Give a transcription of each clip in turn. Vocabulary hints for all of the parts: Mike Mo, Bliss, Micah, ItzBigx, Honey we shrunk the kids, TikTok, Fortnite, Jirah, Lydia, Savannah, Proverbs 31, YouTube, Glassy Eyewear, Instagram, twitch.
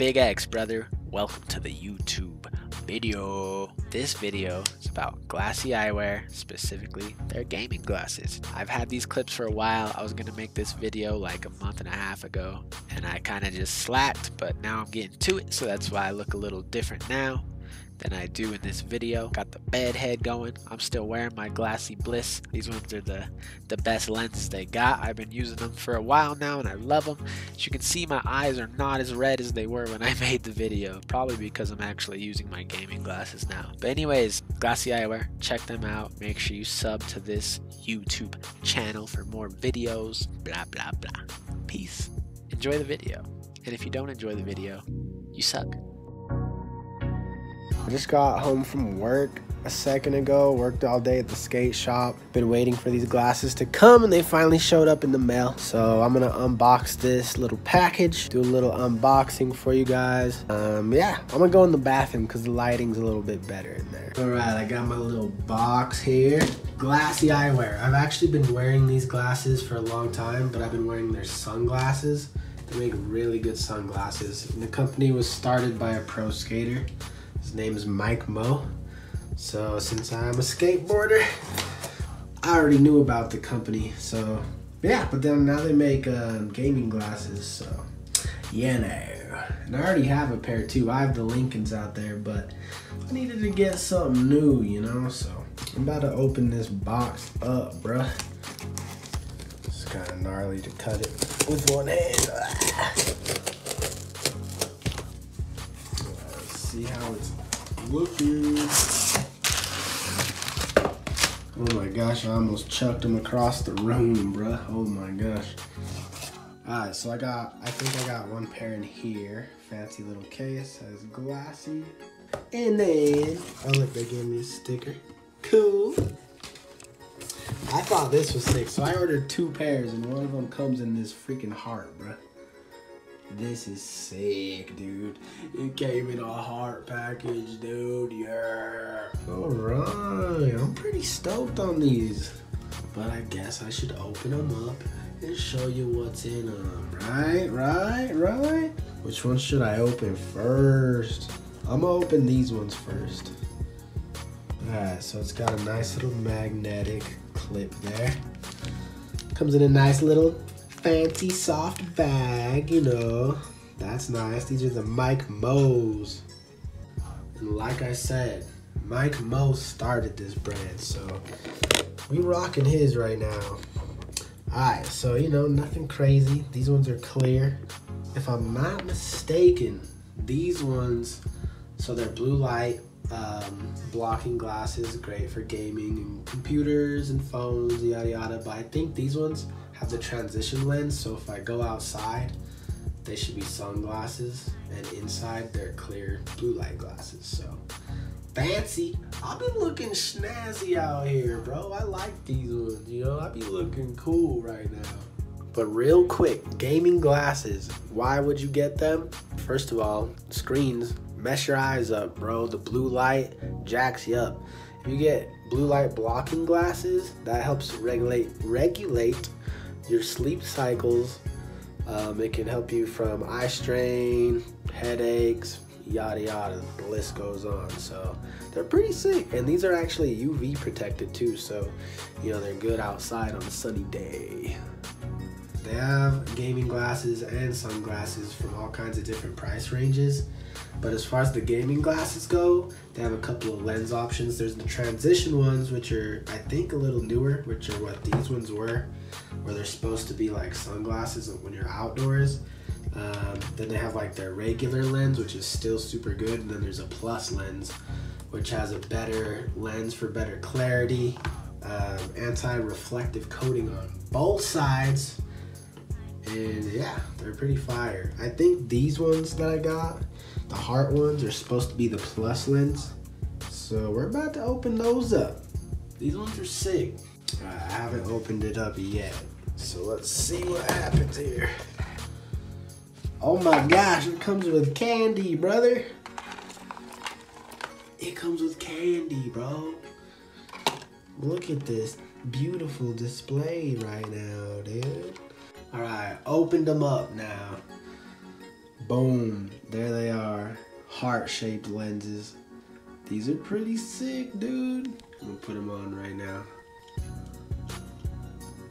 ItzBigx, brother. Welcome to the YouTube video. This video is about Glassy Eyewear, specifically their gaming glasses. I've had these clips for a while. I was gonna make this video like a month and a half ago, and I kind of just slacked, but now I'm getting to it, so that's why I look a little different now than I do in this video. Got the bed head going. I'm still wearing my Glassy Bliss. These ones are the best lenses they got. I've been using them for a while now and I love them. As you can see, my eyes are not as red as they were when I made the video, probably because I'm actually using my gaming glasses now. But anyways, Glassy Eyewear, check them out. Make sure you sub to this YouTube channel for more videos. Blah, blah, blah. Peace. Enjoy the video. And if you don't enjoy the video, you suck. I just got home from work a second ago, worked all day at the skate shop. Been waiting for these glasses to come and they finally showed up in the mail. So I'm gonna unbox this little package, do a little unboxing for you guys. Yeah, I'm gonna go in the bathroom because the lighting's a little bit better in there. All right, I got my little box here. Glassy Eyewear. I've actually been wearing these glasses for a long time, but I've been wearing their sunglasses. They make really good sunglasses. And the company was started by a pro skater. His name is Mike Mo. So since I'm a skateboarder, I already knew about the company. So yeah, but then now they make gaming glasses. So yeah, and I already have a pair too. I have the Lincolns out there, but I needed to get something new, you know? So I'm about to open this box up, bruh. It's kind of gnarly to cut it with one hand. See how it's looking. Oh my gosh, I almost chucked him across the room, bruh. Oh my gosh. Alright, so I think I got one pair in here. Fancy little case, says Glassy. And then, oh look, they gave me a sticker. Cool. I thought this was sick, so I ordered two pairs and one of them comes in this freaking heart, bruh. This is sick, dude. It came in a heart package, dude. Yeah. Alright, I'm pretty stoked on these. But I guess I should open them up and show you what's in them. Right? Which one should I open first? I'm gonna open these ones first. Alright, so it's got a nice little magnetic clip there. Comes in a nice little fancy soft bag, you know, that's nice. These are the Mike Mo's, and like I said, Mike Mo started this brand, so we rocking his right now. Alright, so you know, nothing crazy. These ones are clear, if I'm not mistaken. These ones, so they're blue light blocking glasses, great for gaming and computers and phones, yada yada, but I think these ones have the transition lens, so if I go outside they should be sunglasses and inside they're clear blue light glasses. So fancy. I'll be looking snazzy out here, bro. I like these ones, you know. I'll be looking cool right now. But real quick, gaming glasses, why would you get them? First of all, screens mess your eyes up, bro. The blue light jacks you up. If you get blue light blocking glasses, that helps regulate your sleep cycles. It can help you from eye strain, headaches, yada yada, the list goes on. So they're pretty sick, and these are actually UV protected too, so you know, they're good outside on a sunny day. They have gaming glasses and sunglasses from all kinds of different price ranges. But as far as the gaming glasses go, they have a couple of lens options. There's the transition ones, which are, I think, a little newer, which are what these ones were, where they're supposed to be like sunglasses when you're outdoors. Then they have like their regular lens, which is still super good. And then there's a plus lens, which has a better lens for better clarity, anti-reflective coating on both sides. And yeah, they're pretty fire. I think these ones that I got, the heart ones, are supposed to be the plus lens. So we're about to open those up. These ones are sick. I haven't opened it up yet. So let's see what happens here. Oh my gosh, it comes with candy, brother. It comes with candy, bro. Look at this beautiful display right now, dude. All right, opened them up now. Boom, there they are, heart-shaped lenses. These are pretty sick, dude. I'm gonna put them on right now.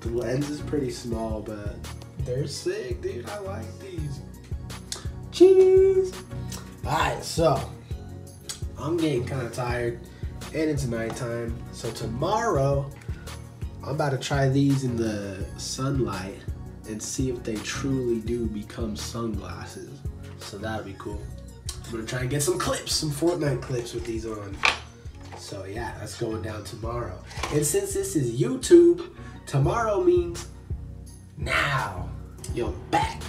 The lens is pretty small, but they're sick, dude. I like these. Cheese. All right, so I'm getting kind of tired and it's nighttime. So tomorrow I'm about to try these in the sunlight and see if they truly do become sunglasses. So that'll be cool. I'm gonna try and get some clips, some Fortnite clips with these on. So yeah, that's going down tomorrow. And since this is YouTube, tomorrow means now. Yo, back.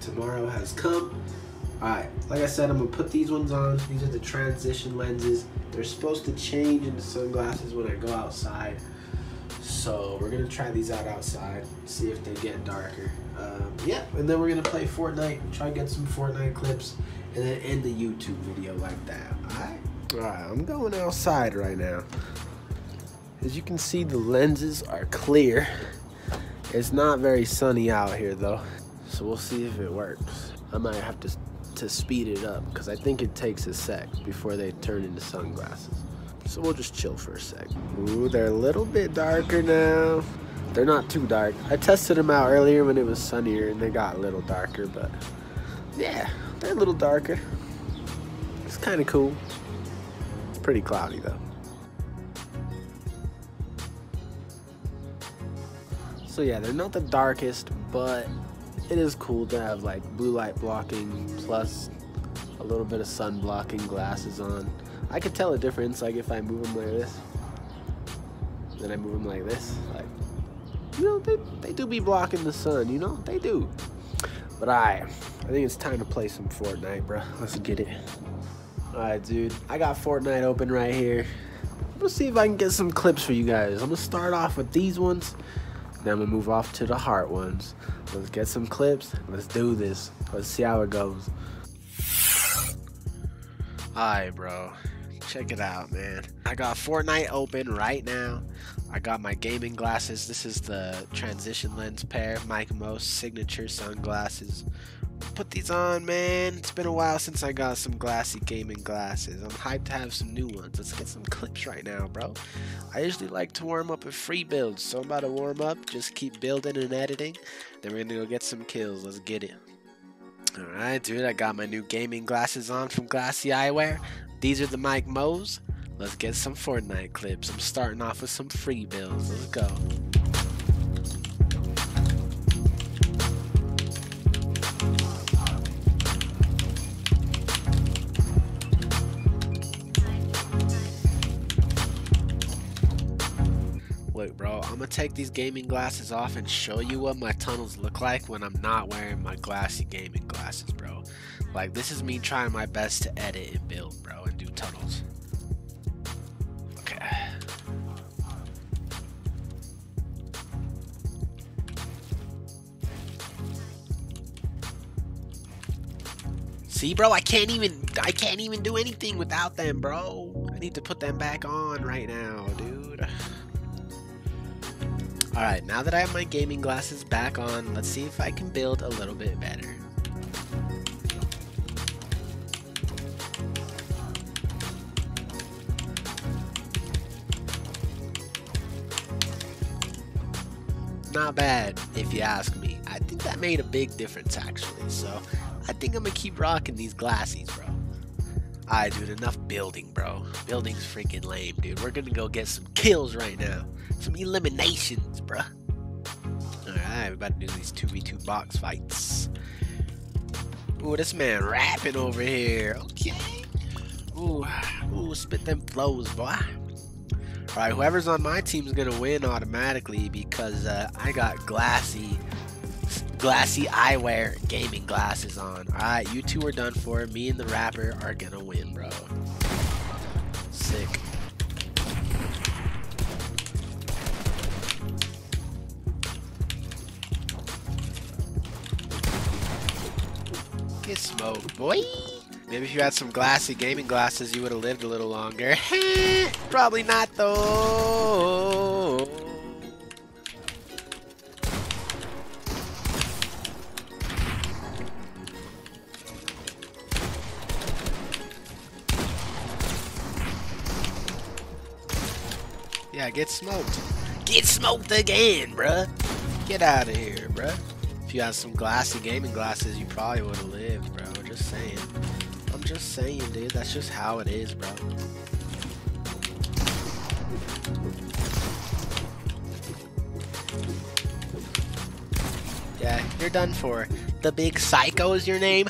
Tomorrow has come. All right, like I said, I'm gonna put these ones on. These are the transition lenses. They're supposed to change into sunglasses when I go outside. So we're gonna try these out outside, see if they get darker. Yeah, and then we're gonna play Fortnite, try to get some Fortnite clips, and then end the YouTube video like that, all right? All right, I'm going outside right now. As you can see, the lenses are clear. It's not very sunny out here though, so we'll see if it works. I might have to speed it up because I think it takes a sec before they turn into sunglasses. So we'll just chill for a sec. Ooh, they're a little bit darker now. They're not too dark. I tested them out earlier when it was sunnier and they got a little darker, but yeah, they're a little darker. It's kind of cool. It's pretty cloudy though. So yeah, they're not the darkest, but it is cool to have like blue light blocking plus a little bit of sun blocking glasses on. I could tell a difference, like if I move them like this, then I move them like this, like, you know, they do be blocking the sun, you know, they do. But I think it's time to play some Fortnite, bro. Let's get it. All right, dude, I got Fortnite open right here. I'm gonna see if I can get some clips for you guys. I'm gonna start off with these ones, then I'm gonna move off to the heart ones. Let's get some clips, let's do this. Let's see how it goes. All right, bro. Check it out, man. I got Fortnite open right now. I got my gaming glasses. This is the transition lens pair, Mike Mo signature sunglasses. Put these on, man. It's been a while since I got some glassy gaming glasses. I'm hyped to have some new ones. Let's get some clips right now, bro. I usually like to warm up with free builds, so I'm about to warm up, just keep building and editing. Then we're gonna go get some kills. Let's get it. Alright, dude, I got my new gaming glasses on from Glassy Eyewear. These are the Mike Mo's. Let's get some Fortnite clips. I'm starting off with some free builds. Let's go. Look, bro, I'm gonna take these gaming glasses off and show you what my tunnels look like when I'm not wearing my glassy gaming glasses, bro. Like, this is me trying my best to edit and build, bro, and do tunnels. See, bro, I can't even do anything without them, bro. I need to put them back on right now, dude. All right, now that I have my gaming glasses back on, let's see if I can build a little bit better. Not bad, if you ask me. I think that made a big difference, actually, so I think I'm gonna keep rocking these glassies, bro. Alright, dude, enough building, bro. Building's freaking lame, dude. We're gonna go get some kills right now. Some eliminations, bro. Alright, we're about to do these 2v2 box fights. Ooh, this man rapping over here. Okay. Ooh, spit them flows, boy. Alright, whoever's on my team's gonna win automatically because I got glassy eyewear gaming glasses on. Alright, you two are done for. Me and the rapper are gonna win, bro. Sick. Get smoked, boy. Maybe if you had some glassy gaming glasses, you would have lived a little longer. Probably not, though. Yeah, get smoked. Get smoked again, bruh. Get out of here, bruh. If you had some glassy gaming glasses, you probably would have lived, bro. Just saying. I'm just saying, dude. That's just how it is, bro. Yeah, you're done for. The big psycho is your name?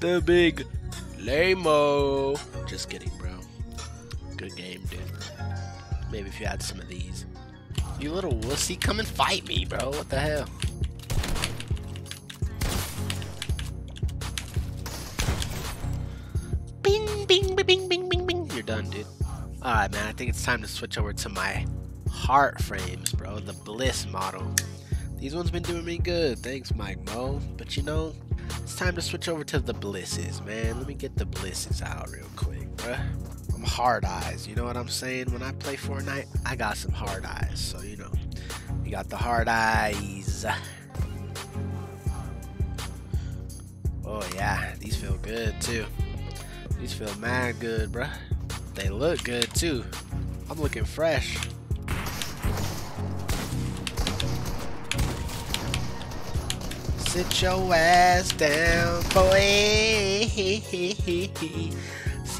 The big lame-o. Just kidding, bro. Good game, dude. Maybe if you had some of these. You little wussy, come and fight me, bro. What the hell? Bing, bing, bing, bing, bing, bing. You're done, dude. Alright, man. I think it's time to switch over to my heart frames, bro. The Bliss model. These ones been doing me good, thanks Mike Mo, but you know, it's time to switch over to the Blisses, man. Let me get the Blisses out real quick, bruh. I'm hard eyes, you know what I'm saying? When I play Fortnite, I got some hard eyes, so you know. We got the hard eyes. Oh yeah, these feel good too. These feel mad good, bruh. They look good too. I'm looking fresh. Sit your ass down, boy. See,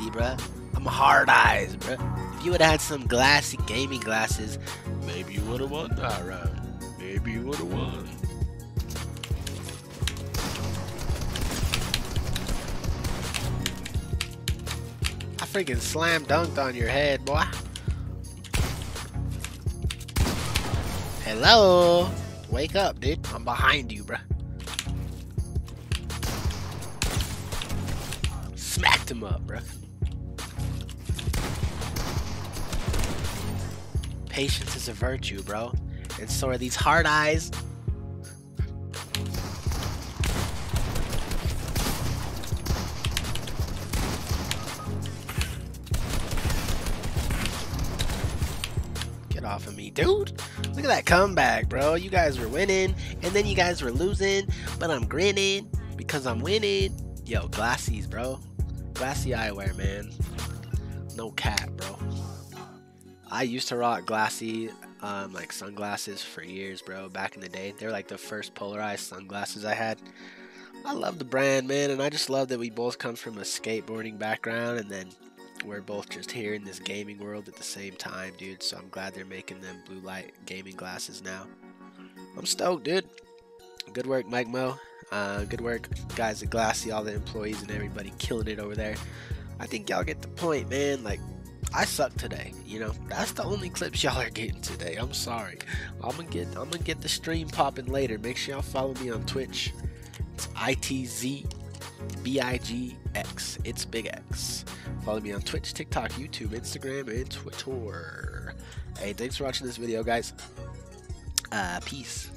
bruh? I'm hard eyes, bruh. If you would have had some glassy gaming glasses, maybe you would have won that round. Maybe you would have won. I freaking slam dunked on your head, boy. Hello? Wake up, dude. I'm behind you, bruh. Smacked him up, bruh. Patience is a virtue, bro. And so are these hard eyes. Get off of me, dude. Look at that comeback, bro. You guys were winning, and then you guys were losing, but I'm grinning because I'm winning. Yo, glassies, bro. Glassy eyewear, man. No cap, bro. I used to rock glassy like sunglasses for years, bro. Back in the day, they were like the first polarized sunglasses I had. I love the brand, man, and I just love that we both come from a skateboarding background, and then we're both just here in this gaming world at the same time, dude. So I'm glad they're making them blue light gaming glasses now. I'm stoked, dude. Good work, Mike Mo. Good work, guys at Glassy, all the employees and everybody killing it over there. I think y'all get the point, man. Like, I suck today, you know. That's the only clips y'all are getting today. I'm sorry. I'm gonna get the stream popping later. Make sure y'all follow me on Twitch. It's ItzBigx. It's Big X. Follow me on Twitch, TikTok, YouTube, Instagram, and Twitter. Hey, thanks for watching this video, guys. Peace.